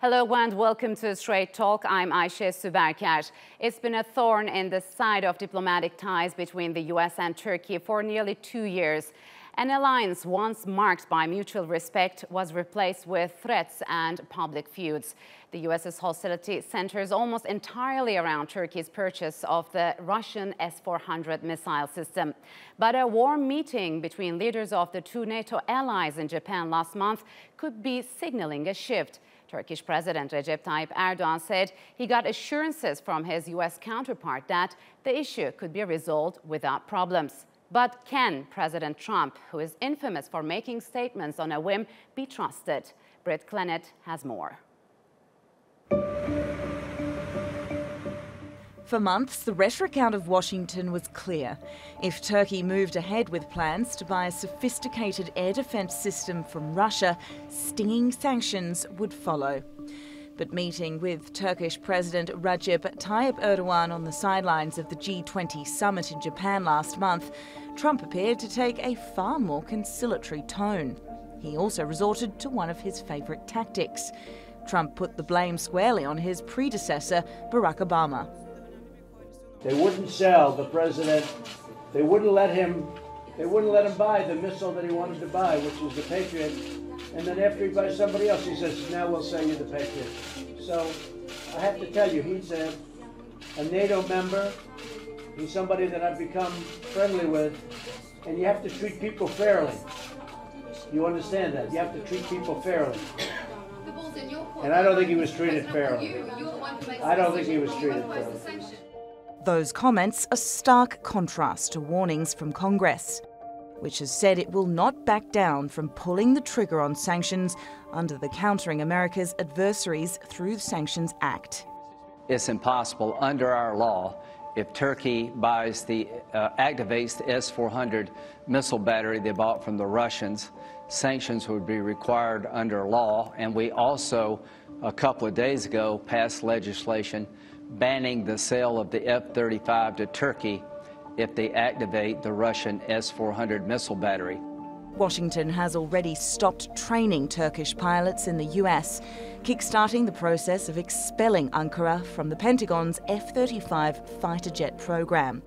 Hello and welcome to Straight Talk. I'm Aisha Subarkash. It's been a thorn in the side of diplomatic ties between the U.S. and Turkey for nearly 2 years. An alliance once marked by mutual respect was replaced with threats and public feuds. The U.S.'s hostility centers almost entirely around Turkey's purchase of the Russian S-400 missile system. But a warm meeting between leaders of the two NATO allies in Japan last month could be signaling a shift. Turkish President Recep Tayyip Erdogan said he got assurances from his U.S. counterpart that the issue could be resolved without problems. But can President Trump, who is infamous for making statements on a whim, be trusted? Britt Klenett has more. For months, the rhetoric out of Washington was clear. If Turkey moved ahead with plans to buy a sophisticated air defense system from Russia, stinging sanctions would follow. But meeting with Turkish President Recep Tayyip Erdogan on the sidelines of the G20 summit in Japan last month, Trump appeared to take a far more conciliatory tone. He also resorted to one of his favorite tactics. Trump put the blame squarely on his predecessor, Barack Obama. They wouldn't sell the president, they wouldn't let him buy the missile that he wanted to buy, which was the Patriot, and then after he buys somebody else, he says, now we'll sell you the Patriot. So I have to tell you, he's a NATO member, he's somebody that I've become friendly with, and you have to treat people fairly. You understand that? You have to treat people fairly. And I don't think he was treated fairly. I don't think he was treated fairly. Those comments a stark contrast to warnings from Congress, which has said it will not back down from pulling the trigger on sanctions under the Countering America's Adversaries Through the Sanctions Act. It's impossible under our law if Turkey buys activates the S-400 missile battery they bought from the Russians. Sanctions would be required under law, and we also, a couple of days ago, passed legislation banning the sale of the F-35 to Turkey if they activate the Russian S-400 missile battery. Washington has already stopped training Turkish pilots in the U.S., kickstarting the process of expelling Ankara from the Pentagon's F-35 fighter jet program.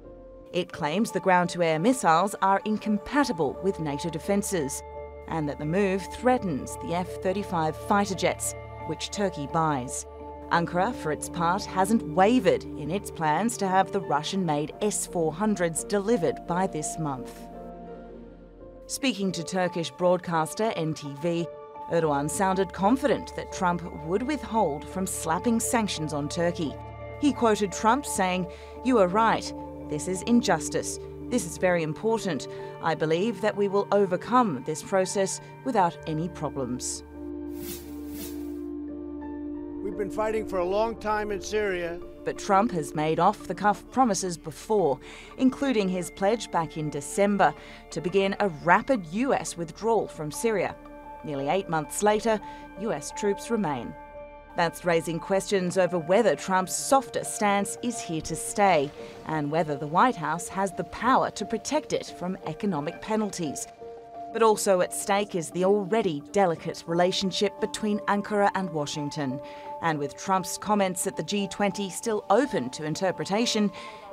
It claims the ground-to-air missiles are incompatible with NATO defenses and that the move threatens the F-35 fighter jets, which Turkey buys. Ankara, for its part, hasn't wavered in its plans to have the Russian-made S-400s delivered by this month. Speaking to Turkish broadcaster NTV, Erdogan sounded confident that Trump would withhold from slapping sanctions on Turkey. He quoted Trump saying, "You are right. This is injustice. This is very important. I believe that we will overcome this process without any problems." We've been fighting for a long time in Syria. But Trump has made off-the-cuff promises before, including his pledge back in December to begin a rapid U.S. withdrawal from Syria. Nearly 8 months later, U.S. troops remain. That's raising questions over whether Trump's softer stance is here to stay and whether the White House has the power to protect it from economic penalties. But also at stake is the already delicate relationship between Ankara and Washington. And with Trump's comments at the G20 still open to interpretation,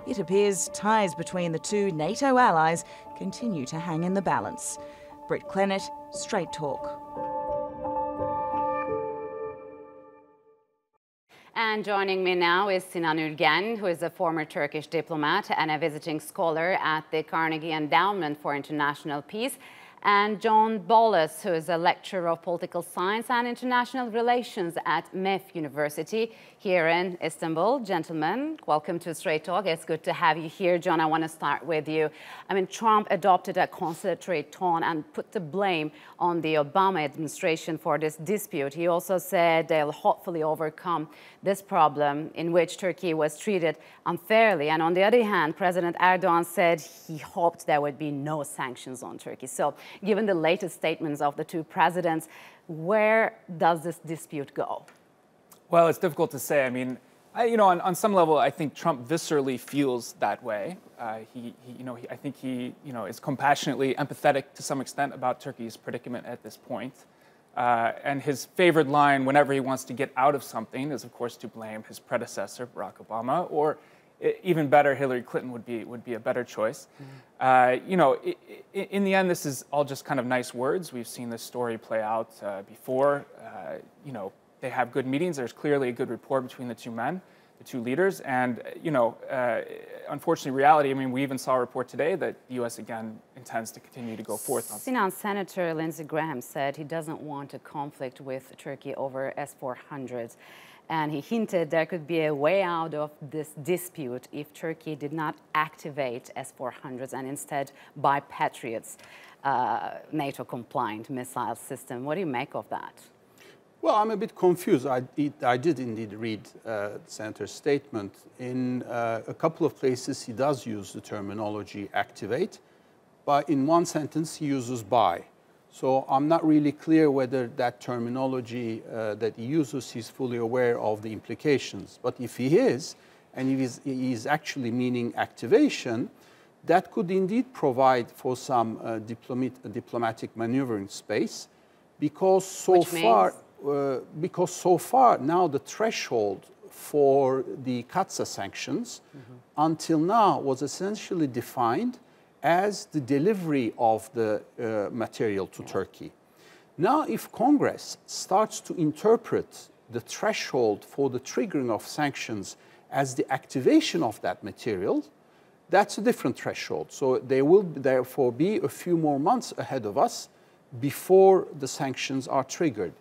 it appears ties between the two NATO allies continue to hang in the balance. Britt Klenett, Straight Talk. And joining me now is Sinan Ülgen, who is a former Turkish diplomat and a visiting scholar at the Carnegie Endowment for International Peace, and John Bollas, who is a lecturer of political science and international relations at MEF University here in Istanbul. Gentlemen, welcome to Straight Talk. It's good to have you here. John, I want to start with you. I mean, Trump adopted a conciliatory tone and put the blame on the Obama administration for this dispute. He also said they'll hopefully overcome this problem in which Turkey was treated unfairly. And on the other hand, President Erdogan said he hoped there would be no sanctions on Turkey. So, given the latest statements of the two presidents, where does this dispute go? Well, it's difficult to say. I mean, on some level, I think Trump viscerally feels that way. I think he is compassionately empathetic to some extent about Turkey's predicament at this point. And his favorite line whenever he wants to get out of something is, of course, to blame his predecessor, Barack Obama, or even better, Hillary Clinton would be a better choice. Mm-hmm. You know, in the end, this is all just kind of nice words. We've seen this story play out before. You know, they have good meetings. There's clearly a good rapport between the two men, the two leaders. And, you know, unfortunately, reality, I mean, we even saw a report today that the U.S. again intends to continue to go forth on. Sinan, Senator Lindsey Graham said he doesn't want a conflict with Turkey over S-400s. And he hinted there could be a way out of this dispute if Turkey did not activate S-400s and instead buy Patriots, NATO-compliant missile system. What do you make of that? Well, I'm a bit confused. I did indeed read Senator's statement. In a couple of places, he does use the terminology activate, but in one sentence, he uses buy. So I'm not really clear whether that terminology that he uses, he's fully aware of the implications. But if he is, and if he's actually meaning activation, that could indeed provide for some diplomatic maneuvering space, because so far now the threshold for the Katsa sanctions until now was essentially defined as the delivery of the material to Turkey. Now, if Congress starts to interpret the threshold for the triggering of sanctions as the activation of that material, that's a different threshold. So there will therefore be a few more months ahead of us before the sanctions are triggered.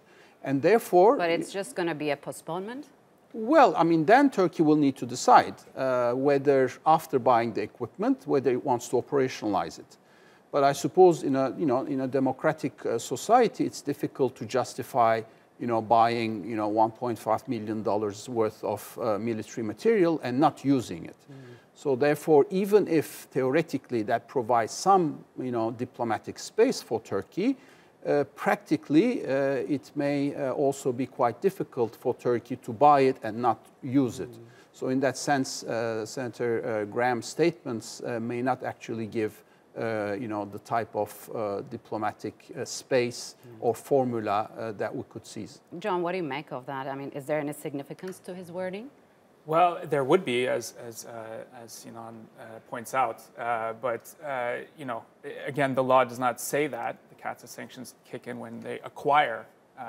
And therefore... But it's just going to be a postponement? Well, I mean, then Turkey will need to decide whether, after buying the equipment, whether it wants to operationalize it. But I suppose in a, you know, in a democratic society, it's difficult to justify, you know, buying, you know, $1.5 million worth of military material and not using it. Mm. So therefore, even if theoretically that provides some, you know, diplomatic space for Turkey, practically, it may also be quite difficult for Turkey to buy it and not use it. Mm. So in that sense, Senator Graham's statements may not actually give you know, the type of diplomatic space or formula that we could seize. John, what do you make of that? I mean, is there any significance to his wording? Well, there would be, as Sinan points out, but you know, again, the law does not say that. The Katsa sanctions kick in when they acquire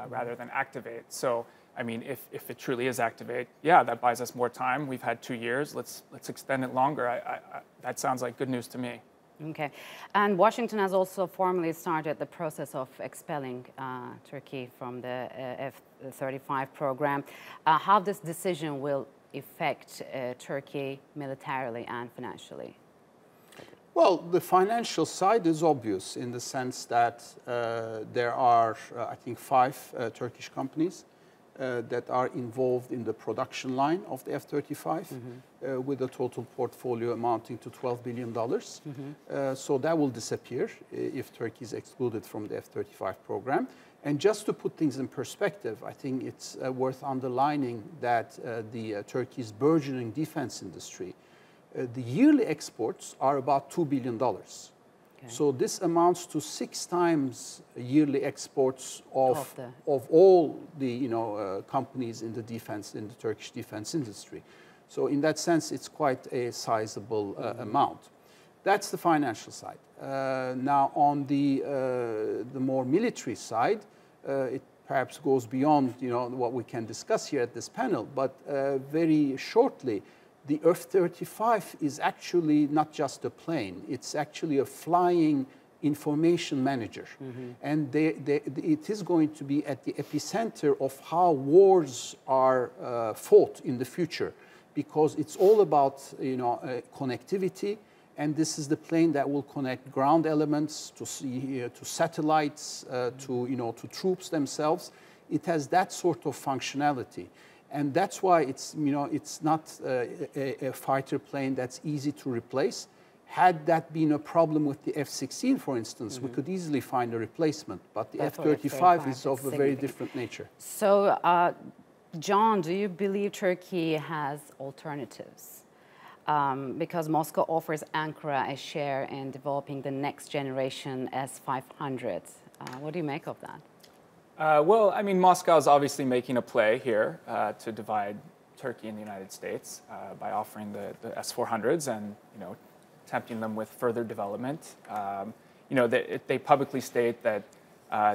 rather than activate. So, I mean, if it truly is activate, yeah, that buys us more time. We've had 2 years. Let's extend it longer. That sounds like good news to me. Okay, and Washington has also formally started the process of expelling Turkey from the F-35 program. How this decision will affect Turkey militarily and financially? Well, the financial side is obvious in the sense that there are, I think, 5 Turkish companies that are involved in the production line of the F-35 with a total portfolio amounting to $12 billion. So that will disappear if Turkey is excluded from the F-35 program. And just to put things in perspective, I think it's worth underlining that Turkey's burgeoning defense industry, the yearly exports are about $2 billion. Okay. So this amounts to 6 times yearly exports of all the companies in the defense, in the Turkish defense industry. So in that sense, it's quite a sizable amount. That's the financial side. Now, on the more military side, it perhaps goes beyond what we can discuss here at this panel. But very shortly, the F-35 is actually not just a plane. It's actually a flying information manager. And it is going to be at the epicenter of how wars are fought in the future, because it's all about connectivity. And this is the plane that will connect ground elements to satellites, to troops themselves. It has that sort of functionality, and that's why it's it's not a fighter plane that's easy to replace. Had that been a problem with the F-16, for instance, we could easily find a replacement. But the F-35 is of a very different nature. So, John, do you believe Turkey has alternatives? Because Moscow offers Ankara a share in developing the next generation S-500. What do you make of that? Well, I mean, Moscow is obviously making a play here to divide Turkey and the United States by offering the S-400s and, you know, tempting them with further development. You know, they publicly state that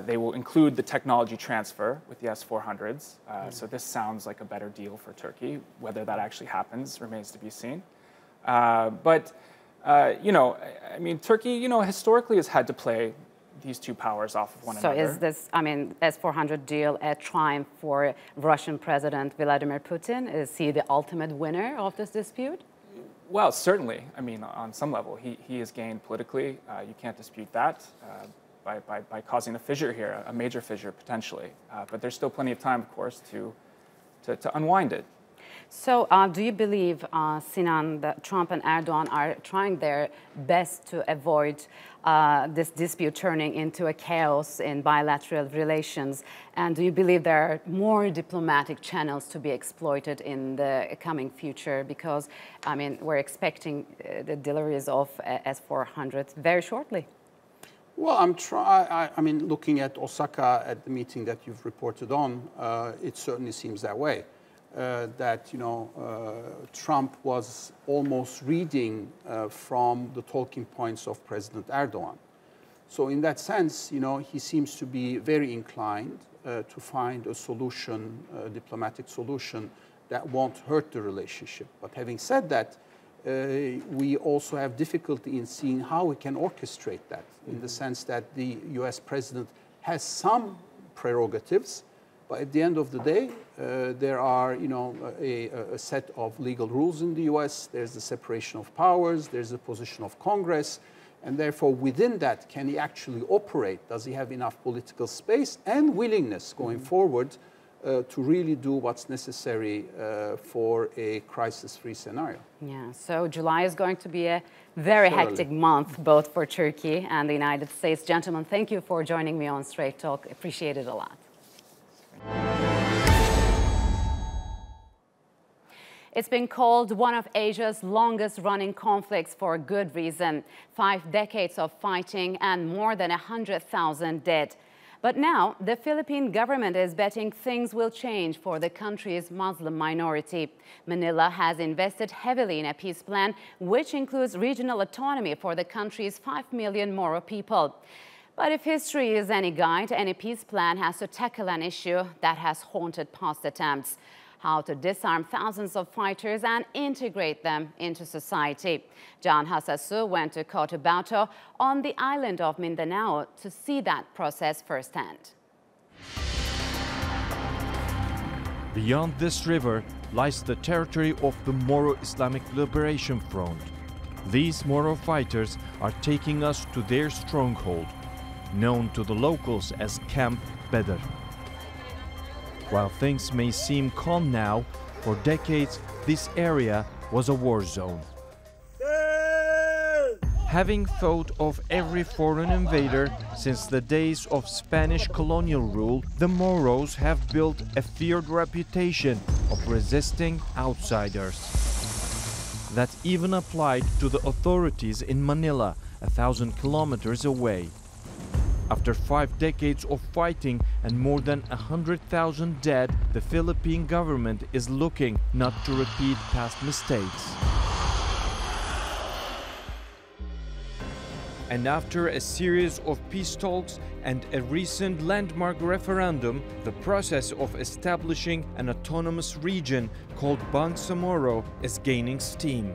they will include the technology transfer with the S-400s. So this sounds like a better deal for Turkey. Whether that actually happens remains to be seen. But you know, I mean, Turkey, you know, historically has had to play these two powers off of one another. So is this, I mean, S-400 deal a triumph for Russian President Vladimir Putin? Is he the ultimate winner of this dispute? Well, certainly. I mean, on some level, he has gained politically. You can't dispute that by causing a fissure here, a major fissure potentially. But there's still plenty of time, of course, to unwind it. So do you believe, Sinan, that Trump and Erdogan are trying their best to avoid this dispute turning into a chaos in bilateral relations? And do you believe there are more diplomatic channels to be exploited in the coming future? Because, I mean, we're expecting the deliveries of S-400 very shortly. Well, I mean, looking at Osaka at the meeting that you've reported on, it certainly seems that way. That, you know, Trump was almost reading from the talking points of President Erdogan. So in that sense, you know, he seems to be very inclined to find a solution, a diplomatic solution that won't hurt the relationship. But having said that, we also have difficulty in seeing how we can orchestrate that, in the sense that the US president has some prerogatives. But at the end of the day, there are, you know, a set of legal rules in the US. There's the separation of powers. There's the position of Congress. And therefore, within that, can he actually operate? Does he have enough political space and willingness going forward to really do what's necessary for a crisis-free scenario? Yeah, so July is going to be a very hectic month, both for Turkey and the United States. Gentlemen, thank you for joining me on Straight Talk. Appreciate it a lot. It's been called one of Asia's longest-running conflicts for good reason. 5 decades of fighting and more than 100,000 dead. But now, the Philippine government is betting things will change for the country's Muslim minority. Manila has invested heavily in a peace plan, which includes regional autonomy for the country's 5 million Moro people. But if history is any guide, any peace plan has to tackle an issue that has haunted past attempts: how to disarm thousands of fighters and integrate them into society. John Hasasou went to Cotabato on the island of Mindanao to see that process firsthand. Beyond this river lies the territory of the Moro Islamic Liberation Front. These Moro fighters are taking us to their stronghold, known to the locals as Camp Beder. While things may seem calm now, for decades this area was a war zone. Having thought of every foreign invader since the days of Spanish colonial rule, the Moros have built a feared reputation of resisting outsiders. That even applied to the authorities in Manila, 1,000 kilometers away. After 5 decades of fighting and more than 100,000 dead, the Philippine government is looking not to repeat past mistakes. And after a series of peace talks and a recent landmark referendum, the process of establishing an autonomous region called Bangsamoro is gaining steam.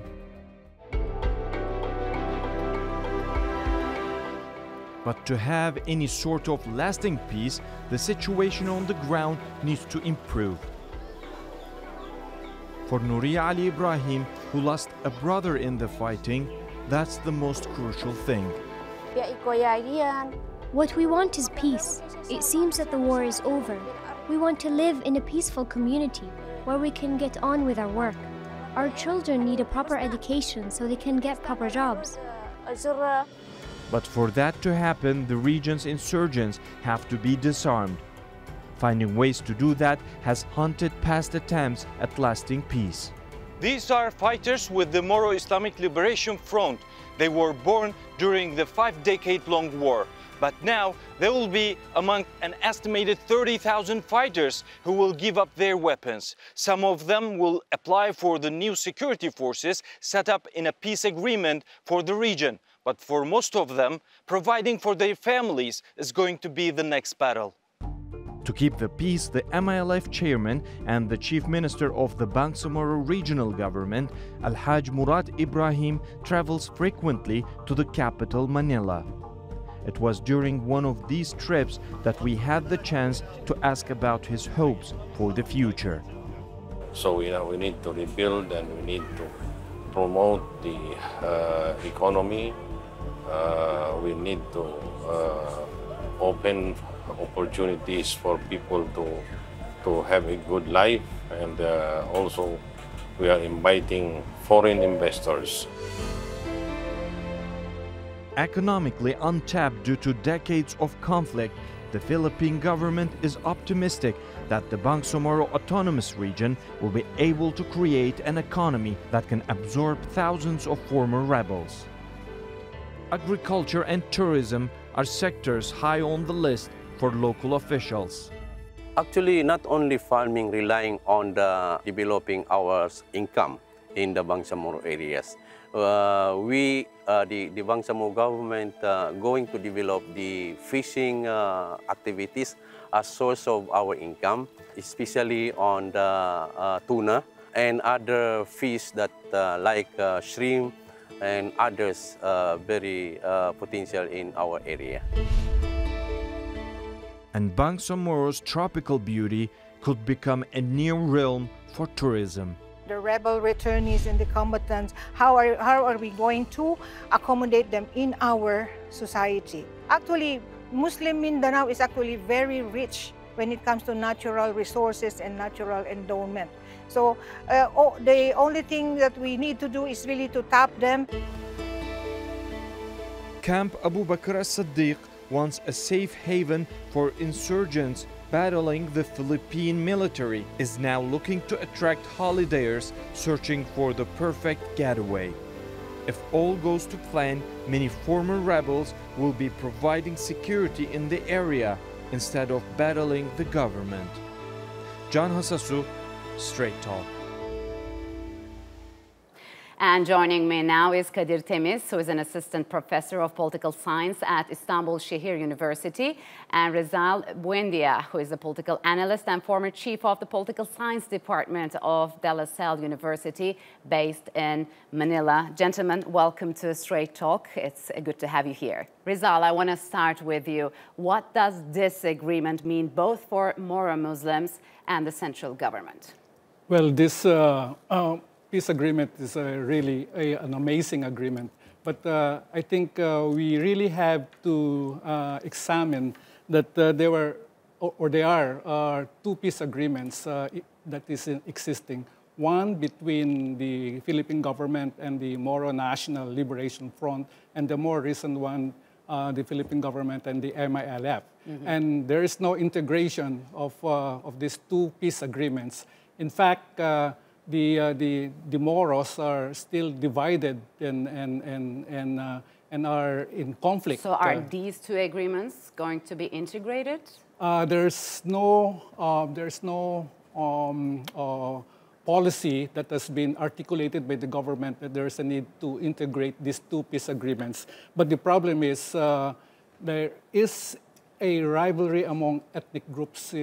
But to have any sort of lasting peace, the situation on the ground needs to improve. For Nuria Ali Ibrahim, who lost a brother in the fighting, that's the most crucial thing. What we want is peace. It seems that the war is over. We want to live in a peaceful community where we can get on with our work. Our children need a proper education so they can get proper jobs. But for that to happen, the region's insurgents have to be disarmed. Finding ways to do that has haunted past attempts at lasting peace. These are fighters with the Moro Islamic Liberation Front. They were born during the 5-decade-long war. But now there will be among an estimated 30,000 fighters who will give up their weapons. Some of them will apply for the new security forces set up in a peace agreement for the region. But for most of them, providing for their families is going to be the next battle. To keep the peace, the MILF chairman and the chief minister of the Bangsamoro regional government, Al Haj Murad Ibrahim, travels frequently to the capital, Manila. It was during one of these trips that we had the chance to ask about his hopes for the future. So, we need to rebuild and we need to promote the economy. We need to open opportunities for people to have a good life, and also we are inviting foreign investors. Economically untapped due to decades of conflict, the Philippine government is optimistic that the Bangsamoro Autonomous Region will be able to create an economy that can absorb thousands of former rebels. Agriculture and tourism are sectors high on the list for local officials. Actually, not only farming, relying on the developing our income in the Bangsamoro areas. The Bangsamoro government going to develop the fishing activities as source of our income, especially on the tuna and other fish that like shrimp and others very potential in our area. And Bangsamoro's tropical beauty could become a new realm for tourism. The rebel returnees and the combatants, how are we going to accommodate them in our society? Actually, Muslim Mindanao is actually very rich when it comes to natural resources and natural endowment. So the only thing that we need to do is really to tap them. Camp Abu Bakr As-Sadiq, once a safe haven for insurgents battling the Philippine military, is now looking to attract holidayers searching for the perfect getaway. If all goes to plan, many former rebels will be providing security in the area instead of battling the government. John Hasasou, Straight Talk. And joining me now is Kadir Temiz, who is an assistant professor of political science at Istanbul Şehir University, and Rizal Buendia, who is a political analyst and former chief of the political science department of De La Salle University, based in Manila. Gentlemen, welcome to Straight Talk. It's good to have you here. Rizal, I want to start with you. What does this agreement mean both for Moro Muslims and the central government? Well, this peace agreement is really an amazing agreement, but I think we really have to examine that there were, or there are, two peace agreements that is existing. One between the Philippine government and the Moro National Liberation Front, and the more recent one, the Philippine government and the MILF. Mm-hmm. And there is no integration of these two peace agreements. In fact, the Moros are still divided and are in conflict. So are these two agreements going to be integrated? There's no policy that has been articulated by the government that there's a need to integrate these two peace agreements. But the problem is there is a rivalry among ethnic groups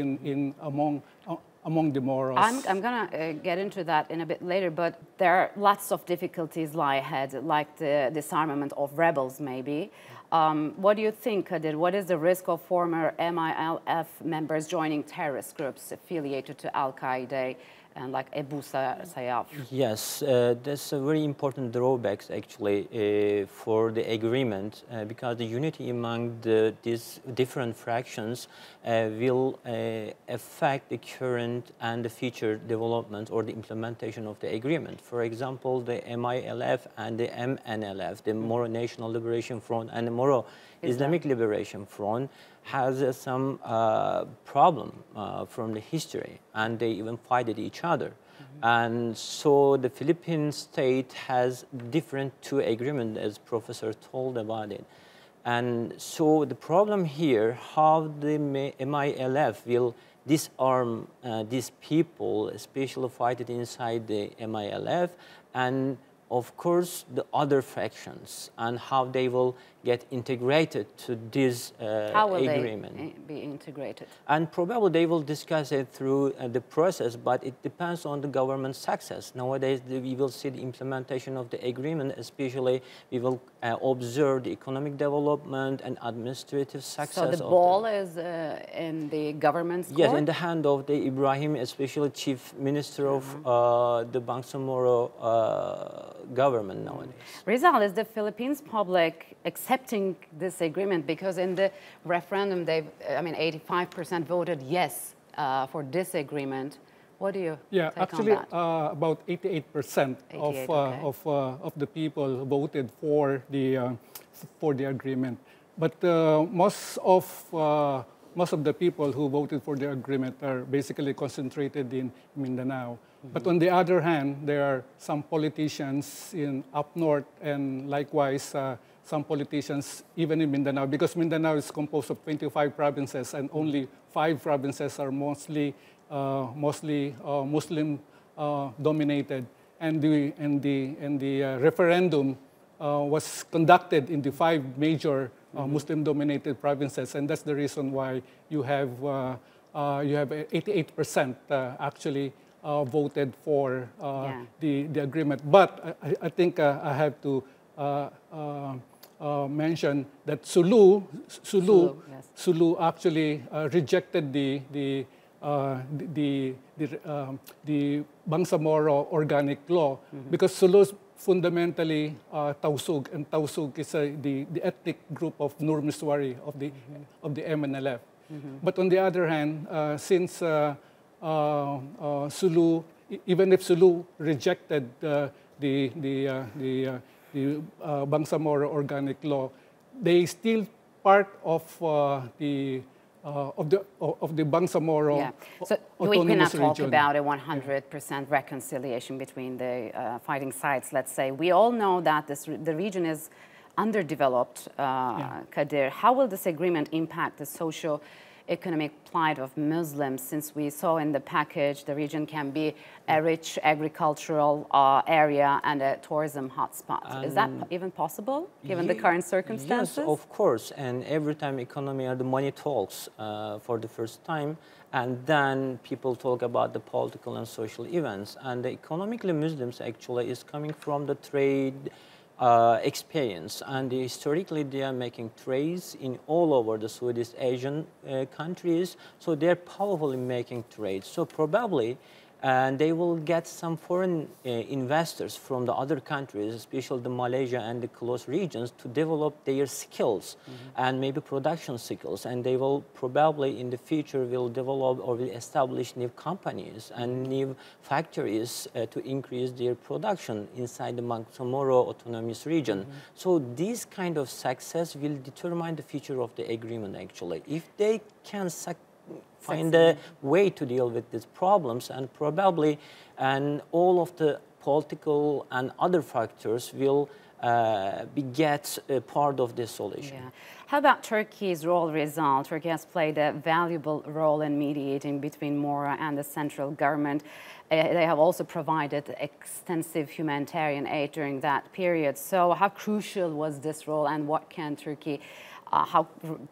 among the Moros. I'm going to get into that in a bit later, but there are lots of difficulties lie ahead, like the disarmament of rebels, maybe. What do you think, Kadir? What is the risk of former MILF members joining terrorist groups affiliated to al-Qaeda and like Abu Sayyaf? Yes, that's a very important drawbacks, actually, for the agreement, because the unity among these different fractions will affect the current and the future development or the implementation of the agreement. For example, the MILF and the MNLF, the Moro National Liberation Front and the Moro Islamic Liberation Front, has some problem from the history, and they even fighted each other. Mm-hmm. And so the Philippine state has different two agreements, as Professor told about it. And so the problem here, how the MILF will disarm these people, especially fighting inside the MILF, and of course the other factions, and how they will get integrated to this agreement. How will they be integrated? And probably they will discuss it through the process, but it depends on the government's success. Nowadays, we will see the implementation of the agreement, especially we will observe the economic development and administrative success. So the ball is in the government's court? Yes, in the hand of the Ibrahim, especially chief minister of the Bangsamoro government nowadays. Rizal, is the Philippines public accepting this agreement? Because in the referendum, they've, 85% voted yes for this agreement. What do you think actually, on that? About 88% of the people voted for the agreement. But most of the people who voted for the agreement are basically concentrated in Mindanao. But on the other hand, there are some politicians in up north, and likewise some politicians even in Mindanao, because Mindanao is composed of 25 provinces and only 5 provinces are mostly Muslim dominated, and the referendum was conducted in the 5 major Muslim dominated provinces, and that's the reason why you have 88% actually voted for the agreement. But I think I have to mention that Sulu actually rejected the Bangsamoro organic law, because Sulu is fundamentally Tausug, and Tausug is the ethnic group of Nur Miswari of the MNLF. But on the other hand, since Sulu, even if Sulu rejected the Bangsamoro organic law, they still part of the Bangsamoro so we cannot talk about a 100% reconciliation between the fighting sides, let's say. We all know that the region is underdeveloped, Kadir. How will this agreement impact the socio-economic plight of Muslims, since we saw in the package the region can be a rich agricultural area and a tourism hotspot? Is that even possible given the current circumstances? Yes, of course. And every time economy or the money talks for the first time, and then people talk about the political and social events. And the economically Muslims actually is coming from the trade experience, and historically they are making trades in all over the Southeast Asian countries, so they're powerfully making trades. So probably they will get some foreign investors from the other countries, especially the Malaysia and the close regions, to develop their skills and maybe production skills, and they will probably in the future will develop or will establish new companies and new factories to increase their production inside the Bangsamoro Autonomous Region. So this kind of success will determine the future of the agreement actually. If they can find a way to deal with these problems, and probably all of the political and other factors will beget a part of this solution. How about Turkey's role, Rizal? Turkey has played a valuable role in mediating between Moro and the central government. They have also provided extensive humanitarian aid during that period. So how crucial was this role, and what can Turkey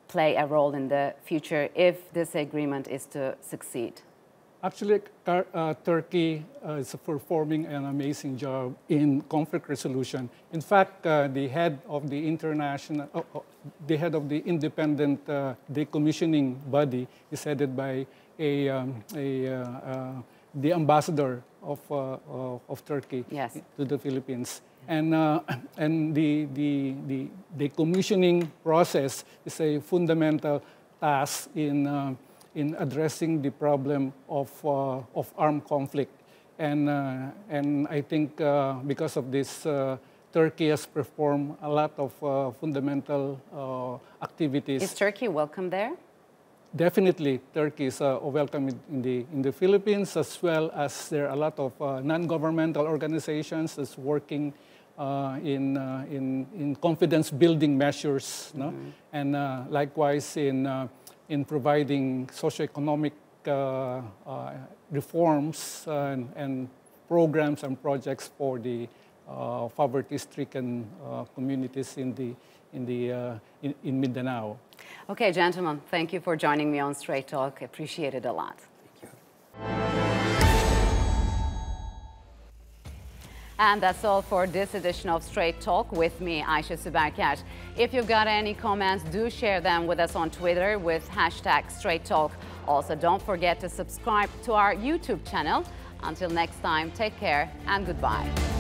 play a role in the future if this agreement is to succeed? Actually, Turkey is performing an amazing job in conflict resolution. In fact, the head of the international, the head of the independent decommissioning body is headed by the ambassador of Turkey to the Philippines. And the decommissioning process is a fundamental task in addressing the problem of armed conflict. And I think because of this, Turkey has performed a lot of fundamental activities. Is Turkey welcome there? Definitely, Turkey is welcome in the Philippines, as well as there are a lot of non-governmental organizations that's working in confidence building measures, no? Mm-hmm. And likewise in providing socioeconomic reforms and programs and projects for the poverty-stricken communities in Mindanao. Okay, gentlemen, thank you for joining me on Straight Talk. Appreciate it a lot. And that's all for this edition of Straight Talk with me, Aisha Subarkash. If you've got any comments, do share them with us on Twitter with hashtag Straight Talk. Also, don't forget to subscribe to our YouTube channel. Until next time, take care and goodbye.